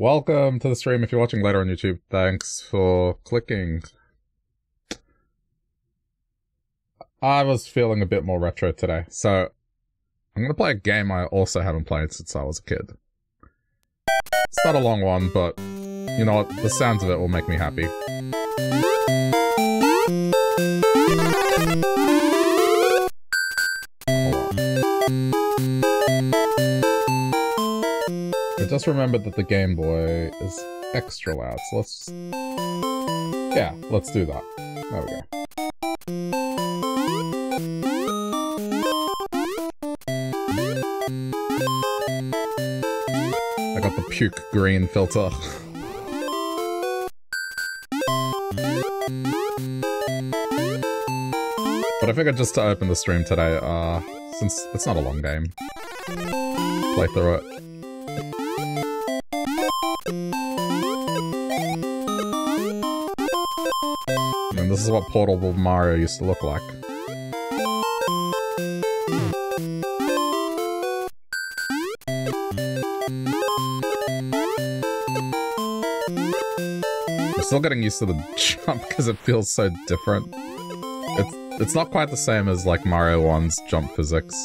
Welcome to the stream. If you're watching later on YouTube, thanks for clicking. I was feeling a bit more retro today, so I'm gonna play a game I also haven't played since I was a kid. It's not a long one, but you know what? The sounds of it will make me happy. Just remembered that the Game Boy is extra loud, so let's just... yeah, let's do that. There we go. I got the puke green filter. But I figured just to open the stream today, since it's not a long game, play through it. This is what portable Mario used to look like. I'm still getting used to the jump because it feels so different. It's not quite the same as like Mario 1's jump physics.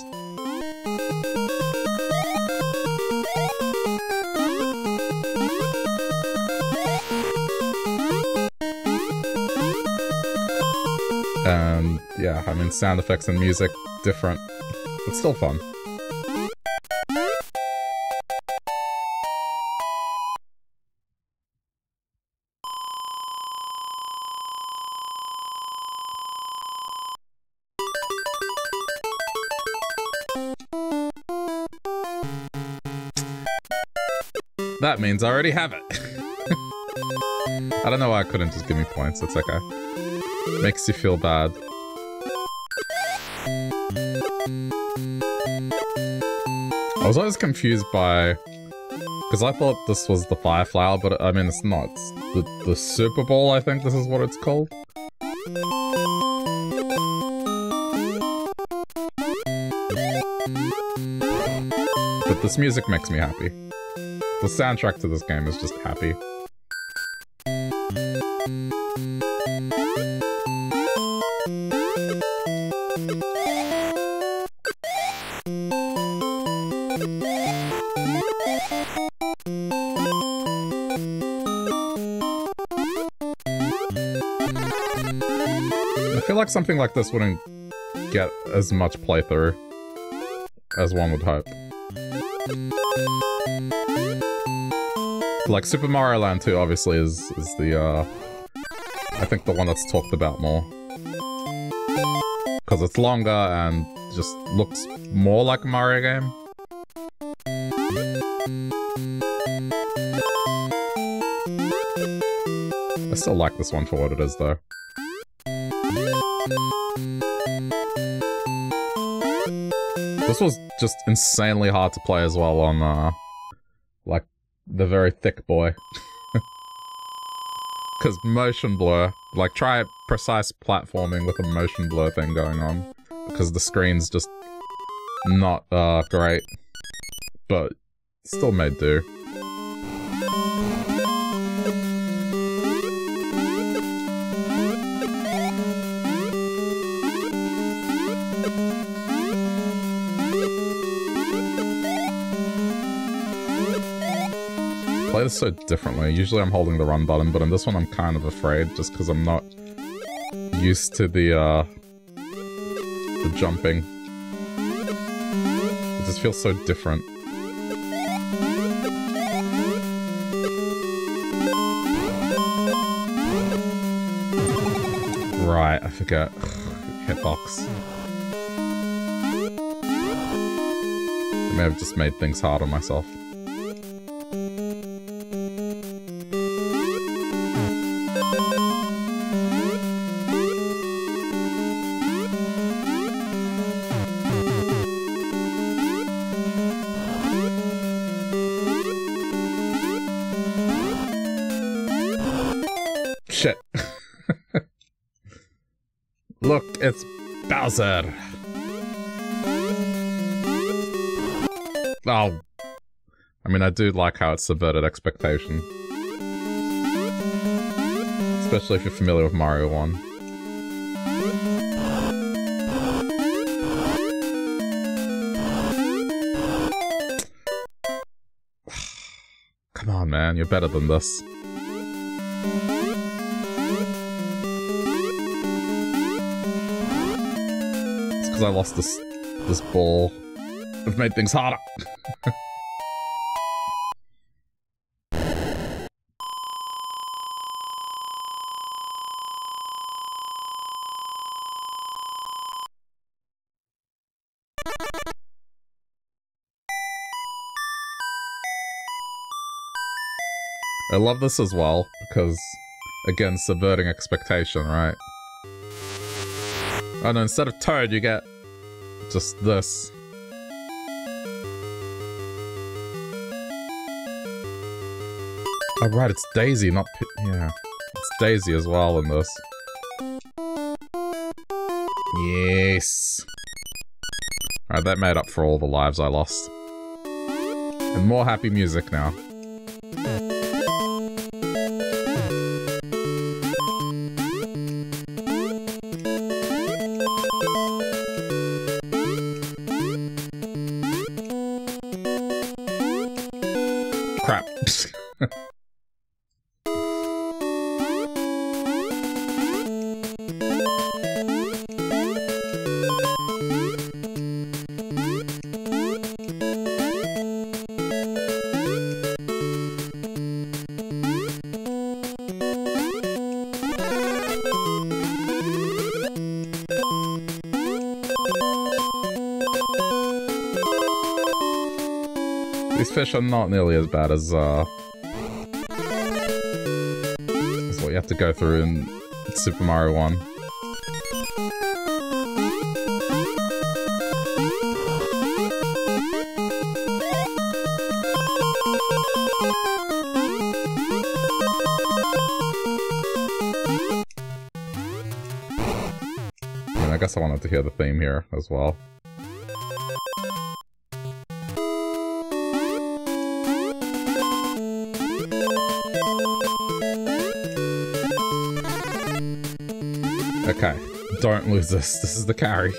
Yeah, I mean, sound effects and music, different. It's still fun. That means I already have it. I don't know why I couldn't just give me points, it's okay. Makes you feel bad. I was always confused by... because I thought this was the Fire Flower, but I mean, it's not. It's the Super Ball, I think this is what it's called. But this music makes me happy. The soundtrack to this game is just happy. Something like this wouldn't get as much playthrough as one would hope. Like Super Mario Land 2 obviously is the, I think the one that's talked about more. Because it's longer and just looks more like a Mario game. I still like this one for what it is though. This was just insanely hard to play as well on, like, the very thick boy. Because motion blur, like, try precise platforming with a motion blur thing going on. Because the screen's just not, great. But still made do. This so differently. Usually I'm holding the run button, but in this one I'm kind of afraid just because I'm not used to the jumping. It just feels so different. Right, I forget. Hitbox. I may have just made things hard on myself. It's Bowser. Oh, I mean, I do like how it's subverted expectation. Especially if you're familiar with Mario 1. Come on, man, you're better than this. It's because I lost this ball. I've made things harder. I love this as well, because, again, subverting expectation, right? And instead of Toad, you get just this. Oh, right, it's Daisy, not... yeah. It's Daisy as well in this. Yes. Alright, that made up for all the lives I lost. And more happy music now. Fish are not nearly as bad as what you have to go through in Super Mario 1. And I guess I wanted to hear the theme here as well. Okay, don't lose this. This is the carry.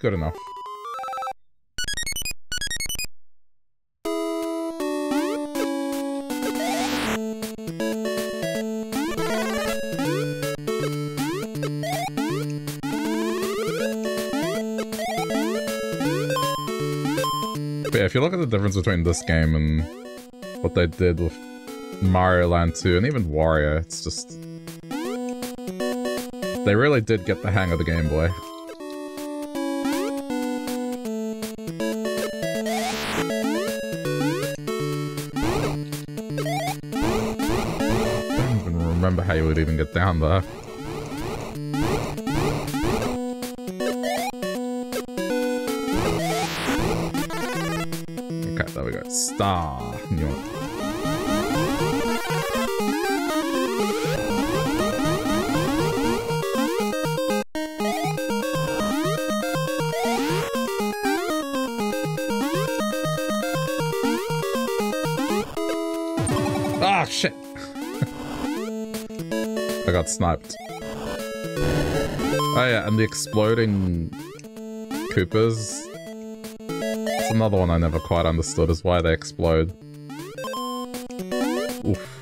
Good enough. But yeah, if you look at the difference between this game and what they did with Mario Land 2 and even Wario, it's just... they really did get the hang of the Game Boy. How you would even get down there. Okay, there we go. Star. Ah, shit. I got sniped. Oh yeah, and the exploding Koopas. It's another one I never quite understood is why they explode. Oof.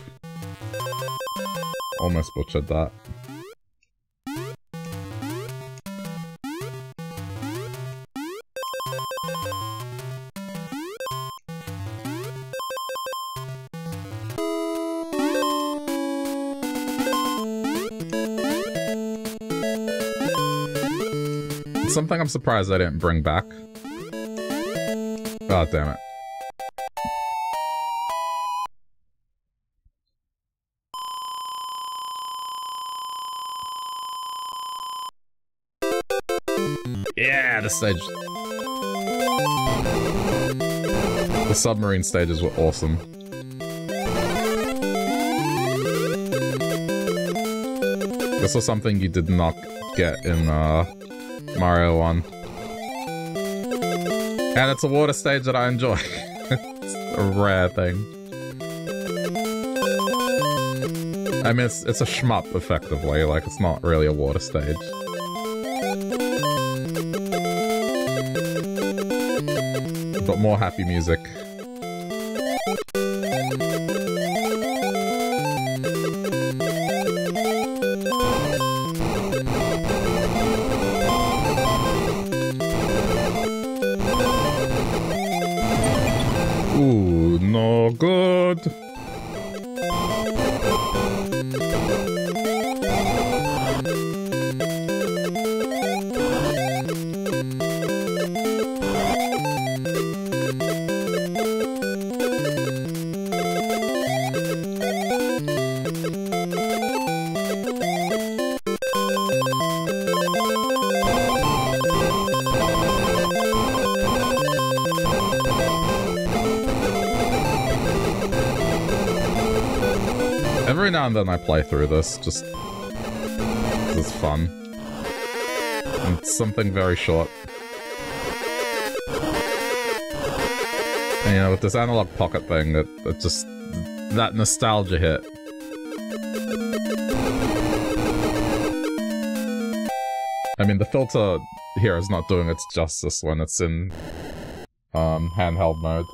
Almost butchered that. Something I'm surprised I didn't bring back. Oh, damn it. Yeah, the stage. The submarine stages were awesome. This was something you did not get in Mario 1. And it's a water stage that I enjoy. It's a rare thing. I mean, it's a shmup, effectively. Like, it's not really a water stage. But more happy music. Ooh, no good. And then I play through this, just 'cause it's fun. And it's something very short. And, you know, with this Analog Pocket thing, it just... that nostalgia hit. I mean, the filter here is not doing its justice when it's in handheld mode.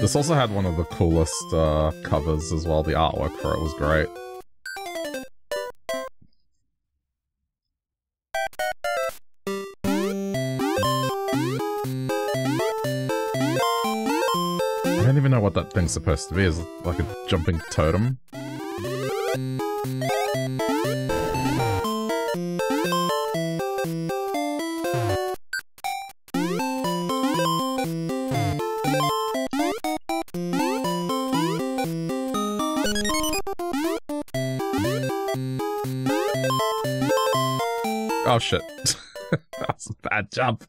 This also had one of the coolest covers as well. The artwork for it was great. I don't even know what that thing's supposed to be. Is it like a jumping totem? Oh shit. That was a bad jump.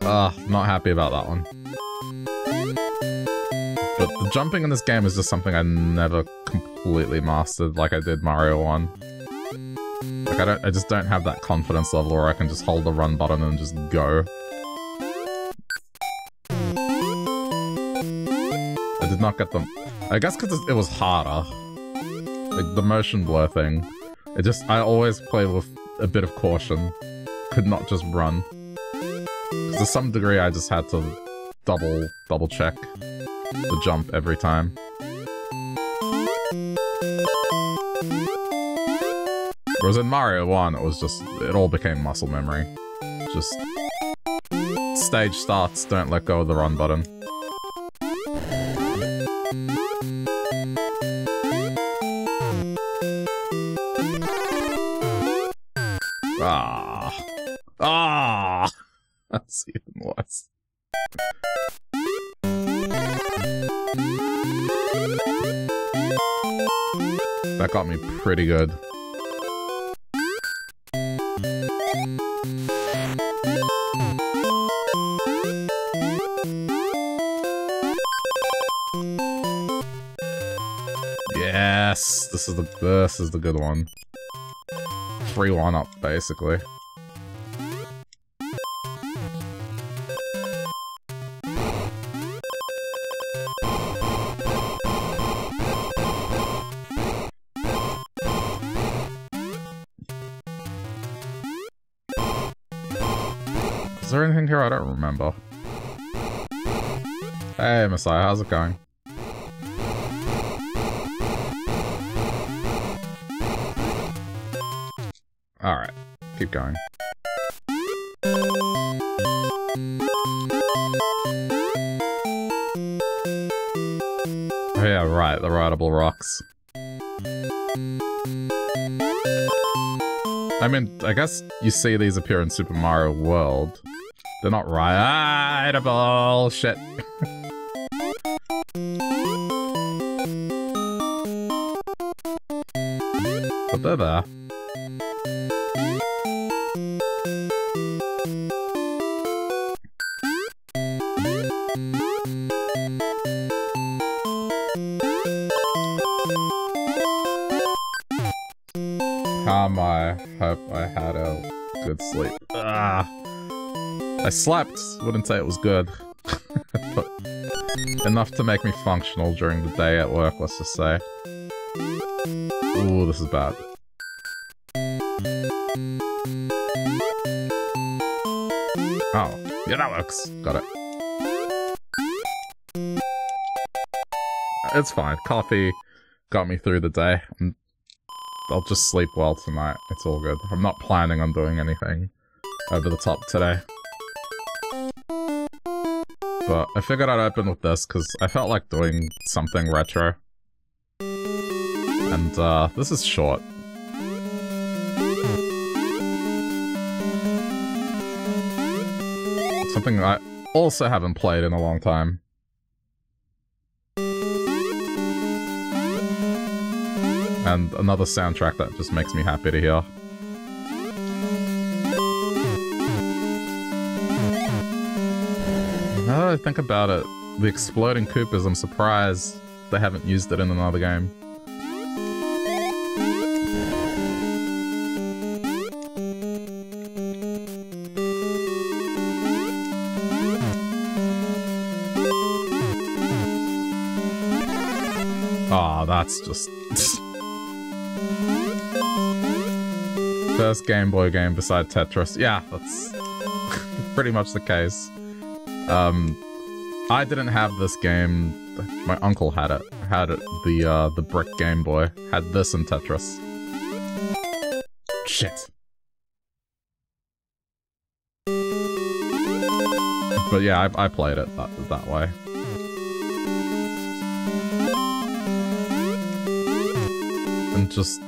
Not happy about that one. But the jumping in this game is just something I never completely mastered like I did Mario 1. Like I just don't have that confidence level where I can just hold the run button and just go. I did not get them. I guess because it was harder. Like the motion blur thing. It just, I always play with a bit of caution. Could not just run. To some degree, I just had to double check the jump every time. Whereas in Mario 1, it was just, it all became muscle memory. Just stage starts, don't let go of the run button. Ah, that's even worse. That got me pretty good. Yes, this is the good one. 3-1 up, basically. Is there anything here? I don't remember. Hey, Messiah, how's it going? Alright, keep going. Oh yeah, right, the rideable rocks. I mean, I guess you see these appear in Super Mario World. They're not rideable, shit. But they're there. I hope I had a good sleep. Ah, I slept. Wouldn't say it was good. But enough to make me functional during the day at work, let's just say. Ooh, this is bad. Oh, yeah, that works. Got it. It's fine. Coffee got me through the day. I'll just sleep well tonight. It's all good. I'm not planning on doing anything over the top today. But I figured I'd open with this because I felt like doing something retro. And this is short. Something I also haven't played in a long time. And another soundtrack that just makes me happy to hear. Now that I think about it, the exploding Koopas, I'm surprised they haven't used it in another game. Ah, oh, that's just... First Game Boy game beside Tetris. Yeah, that's pretty much the case. I didn't have this game. My uncle had it. Had it the brick Game Boy. Had this and Tetris. Shit. But yeah, I played it that way. And just...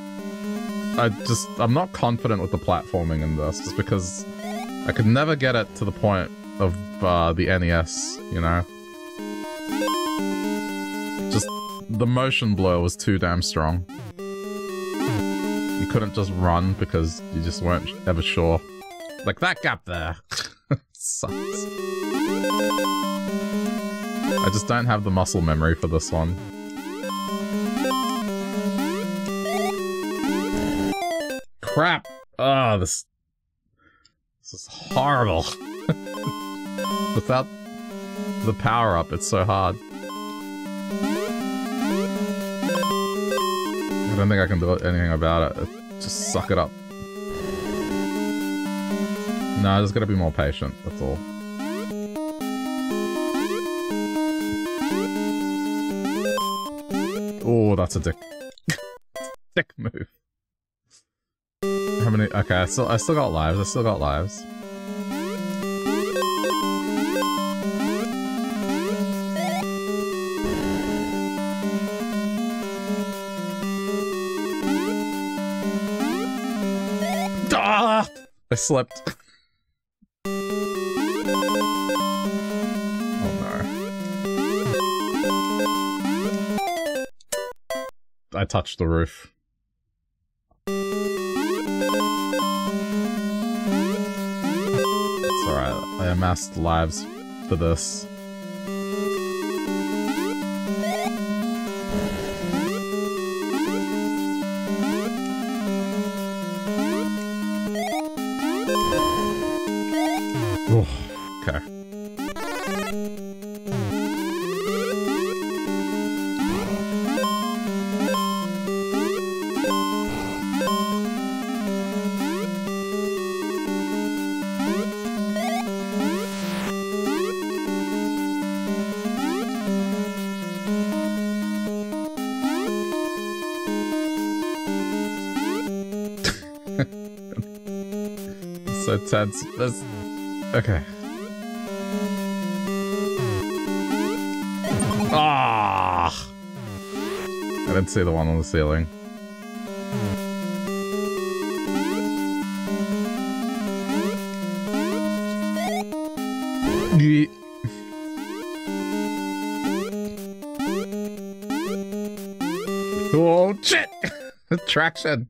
I'm not confident with the platforming in this, just because I could never get it to the point of the NES, you know? Just, the motion blur was too damn strong. You couldn't just run because you just weren't ever sure. Like, that gap there sucks. I just don't have the muscle memory for this one. Crap! Ah, this is horrible. Without the power up, it's so hard. I don't think I can do anything about it. Just suck it up. No, there's gotta be more patient. That's all. Oh, that's a dick move. How many? Okay, I still got lives. I still got lives. Ah! I slipped. Oh no! I touched the roof. I amassed lives for this. Ooh, okay. That sounds... that's... okay. Ah! I didn't see the one on the ceiling. Oh, shit! Traction!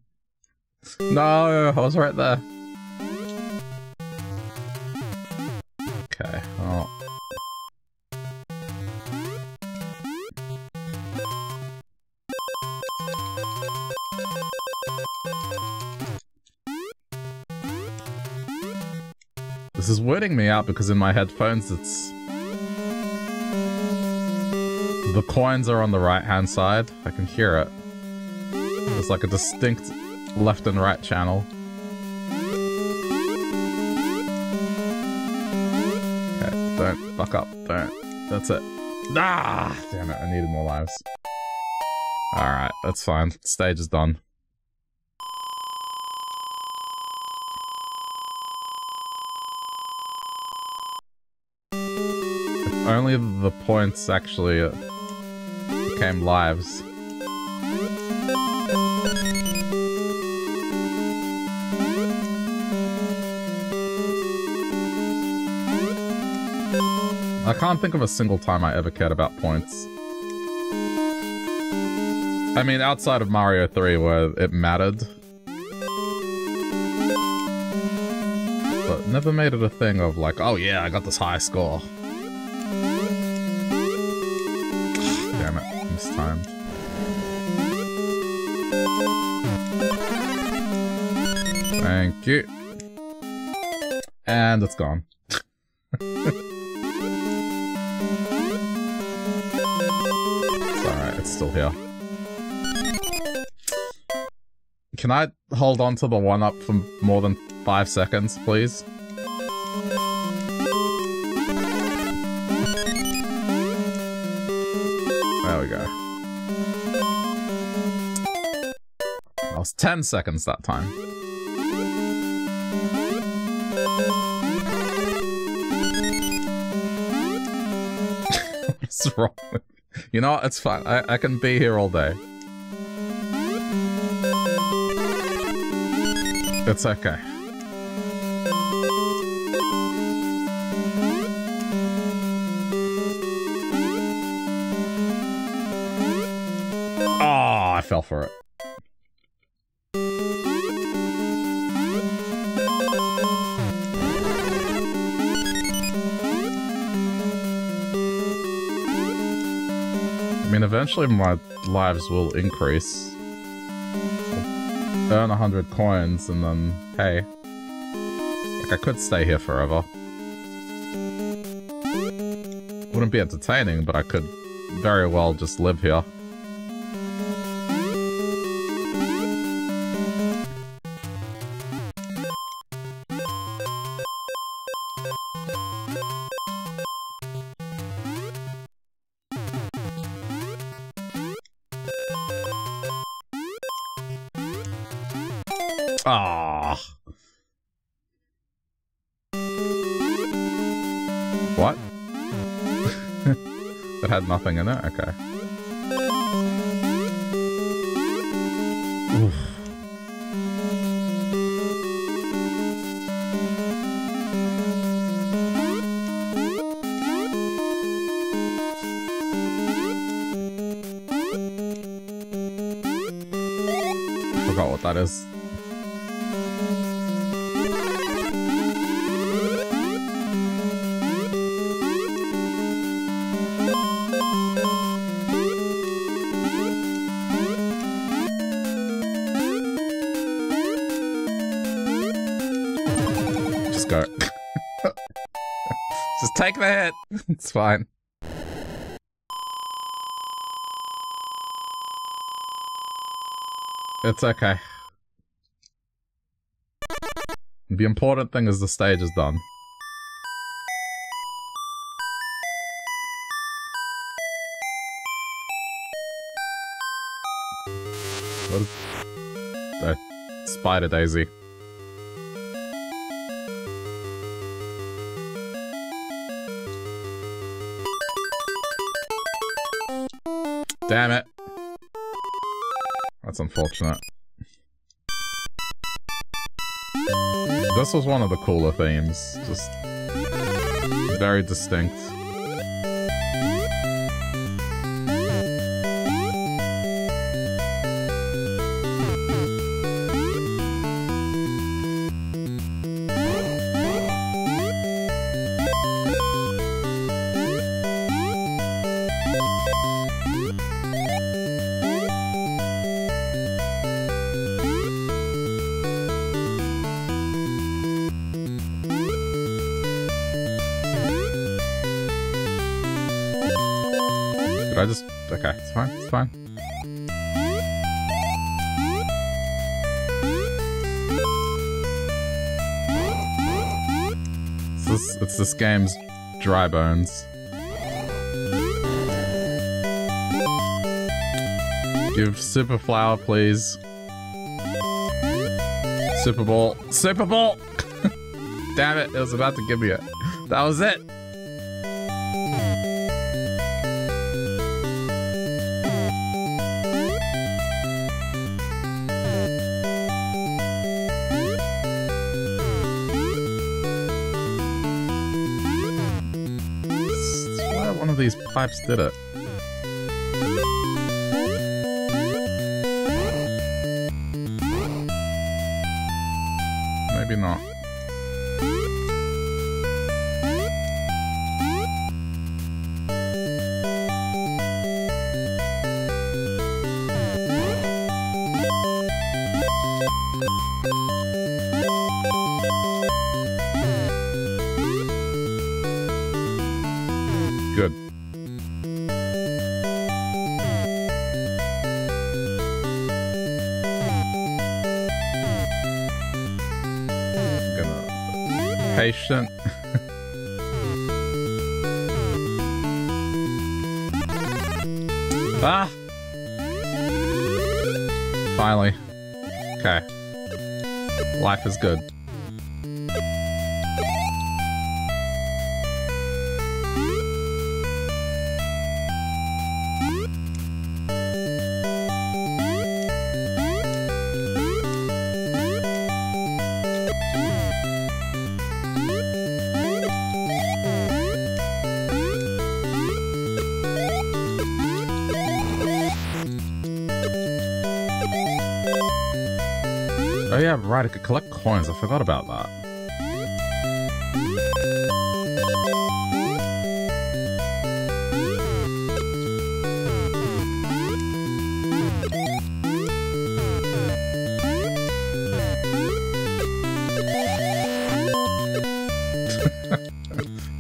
No, I was right there. Okay, oh. This is weirding me out because in my headphones it's... the coins are on the right-hand side. I can hear it. It's like a distinct left and right channel. Okay, don't fuck up. Don't. That's it. Ah, damn it. I needed more lives. Alright, that's fine. Stage is done. If only the points actually became lives. I can't think of a single time I ever cared about points. I mean, outside of Mario 3, where it mattered. But never made it a thing of like, oh yeah, I got this high score. Damn it, mistimed. Thank you. And it's gone. Still here. Can I hold on to the one up for more than 5 seconds, please? There we go. That was 10 seconds that time. What's wrong with me? You know what? It's fine. I can be here all day. It's okay. Oh, I fell for it. I mean, eventually my lives will increase. I'll earn 100 coins and then, hey. Like, I could stay here forever. Wouldn't be entertaining, but I could very well just live here. Ah. What? That had nothing in it? Okay. Oof. I forgot what that is. Just take the hit. It's fine. It's okay. The important thing is the stage is done. What is... a spider daisy. Damn it. That's unfortunate. This was one of the cooler themes. Just very distinct. Okay, it's fine, it's fine. It's this game's dry bones. Give Super Flower, please. Super Ball. Super Ball! Damn it, it was about to give me it. That was it! These pipes did it. Maybe not. Patient. Ah! Finally. Okay. Life is good. Right, I could collect coins. I forgot about that.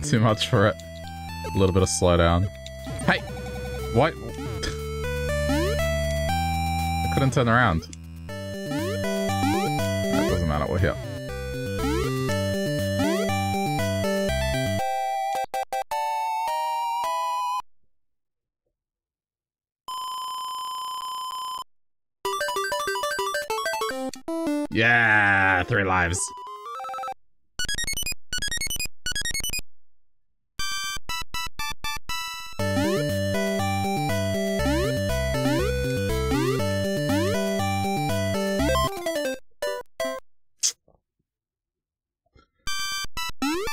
Too much for it. A little bit of slowdown. Hey! What? I couldn't turn around. We're here. Yeah, 3 lives.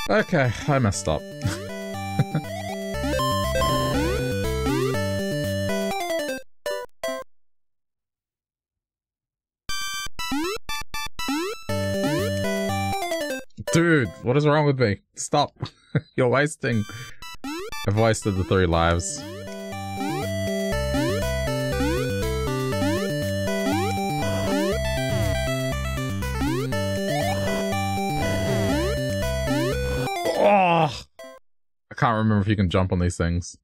Okay, I messed up. Dude, what is wrong with me? Stop. You're wasting. I've wasted the 3 lives. I can't remember if you can jump on these things.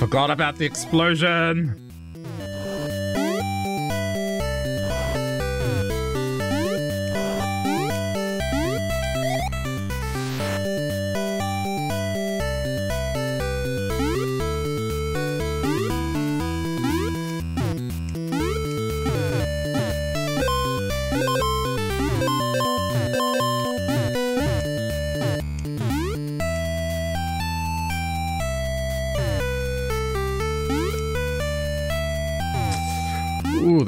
Forgot about the explosion!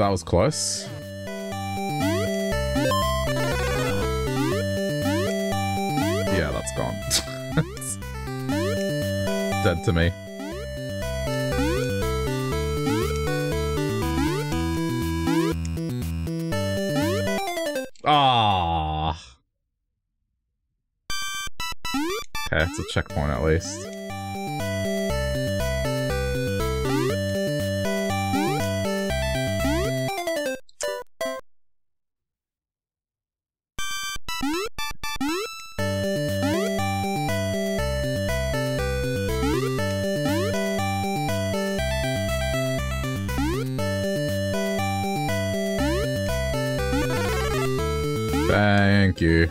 that was close. Yeah, that's gone. It's dead to me. Ah. Okay, it's a checkpoint at least. Thank you.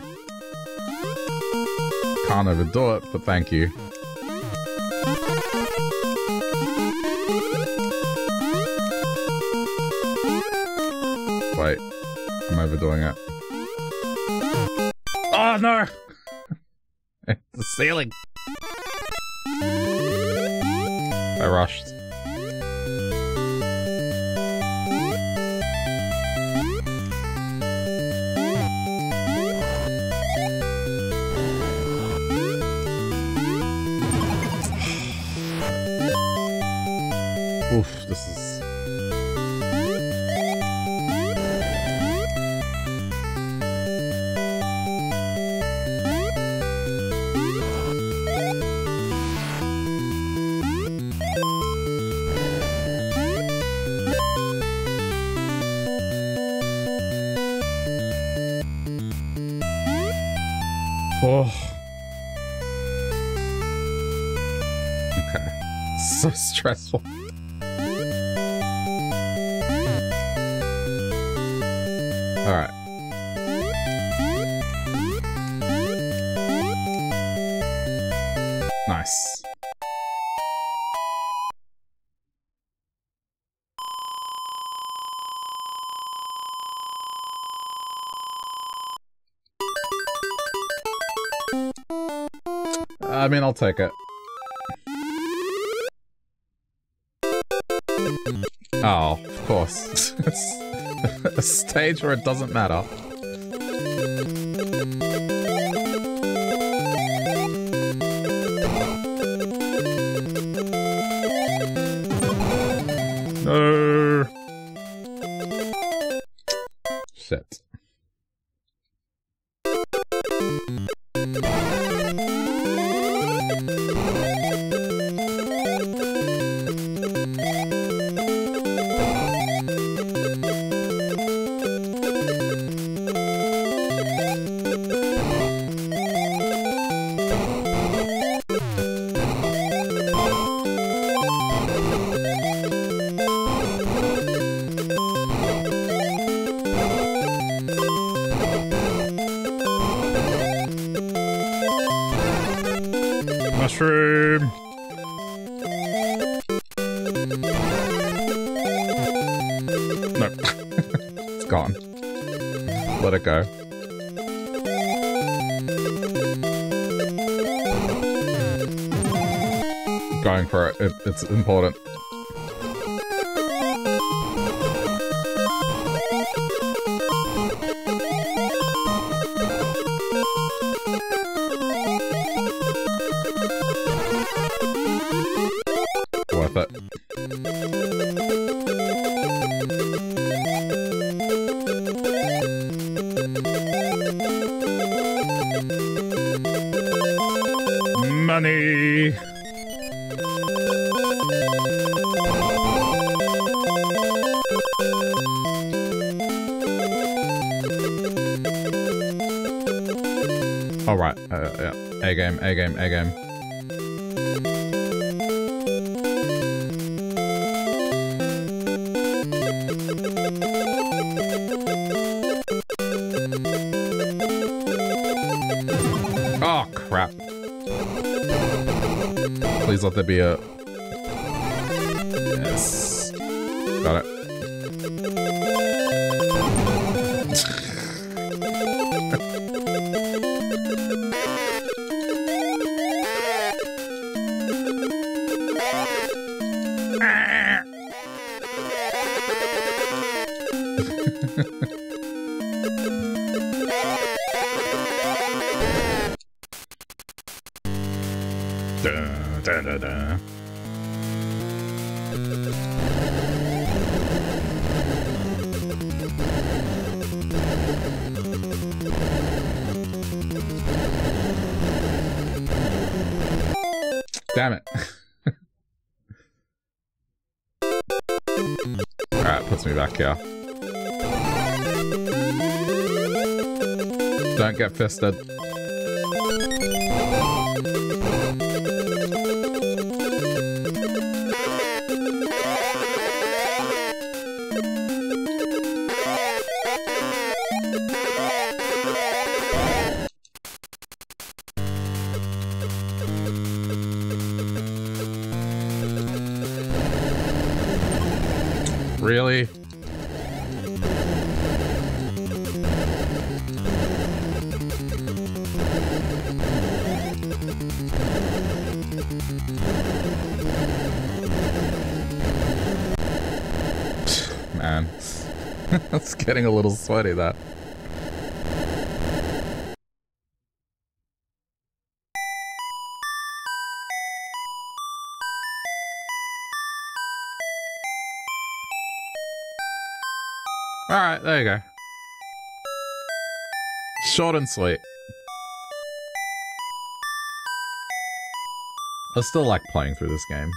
Can't overdo it, but thank you. Wait, I'm overdoing it. Oh no! It's the ceiling! I rushed. Oof, this is... Oh. Okay. So stressful. Alright. Nice. I mean, I'll take it. Oh, of course. A stage where it doesn't matter. No. Shit. Mushroom! No. It's gone. Let it go. Going for it. It's important. Money. All right, yeah. A game. Oh crap. Please let there be a... Yes. Got it. Damn it. Alright, puts me back here. Don't get fisted. Really? Man, that's getting a little sweaty, that. Alright, there you go. Short and sweet. I still like playing through this game.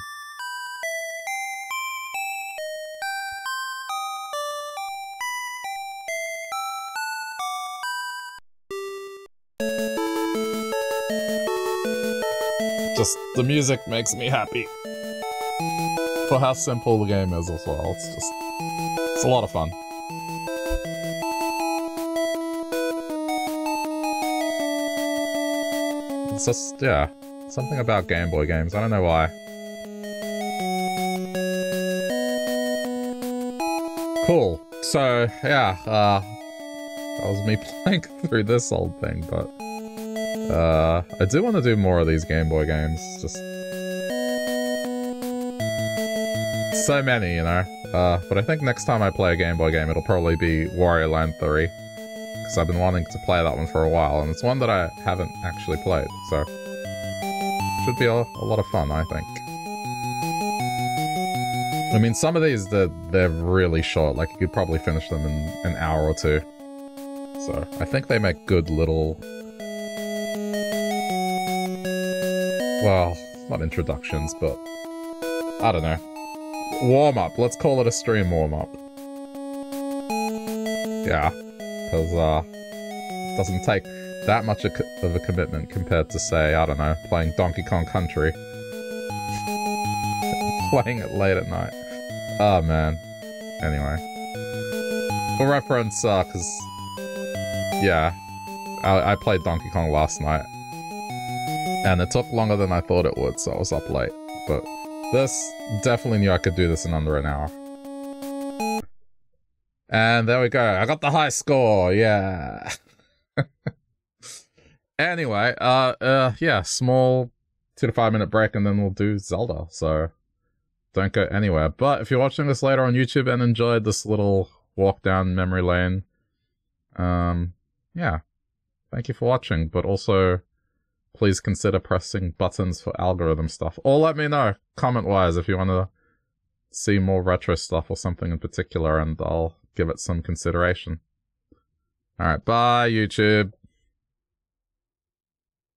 Just, the music makes me happy. For how simple the game is as well, it's just... it's a lot of fun. It's just, yeah, something about Game Boy games, I don't know why. Cool, so, yeah, that was me playing through this old thing, but... I do want to do more of these Game Boy games, just... so many, you know? But I think next time I play a Game Boy game, it'll probably be Wario Land 3. Because I've been wanting to play that one for a while, and it's one that I haven't actually played, so... should be a lot of fun, I think. I mean, some of these, they're really short, like, you could probably finish them in an hour or two. So, I think they make good little... well, not introductions, but... I don't know. Warm-up, let's call it a stream warm-up. Yeah. Because, it doesn't take that much of a commitment compared to, say, I don't know, playing Donkey Kong Country. Playing it late at night. Oh, man. Anyway. For reference, because, yeah, I played Donkey Kong last night. And it took longer than I thought it would, so I was up late. But this, definitely knew I could do this in under an hour. And there we go, I got the high score, yeah. Anyway, yeah, small 2 to 5 minute break and then we'll do Zelda, so don't go anywhere. But if you're watching this later on YouTube and enjoyed this little walk down memory lane, yeah, thank you for watching, but also please consider pressing buttons for algorithm stuff. Or let me know, comment-wise, if you want to see more retro stuff or something in particular, and I'll give it some consideration. Alright, bye YouTube!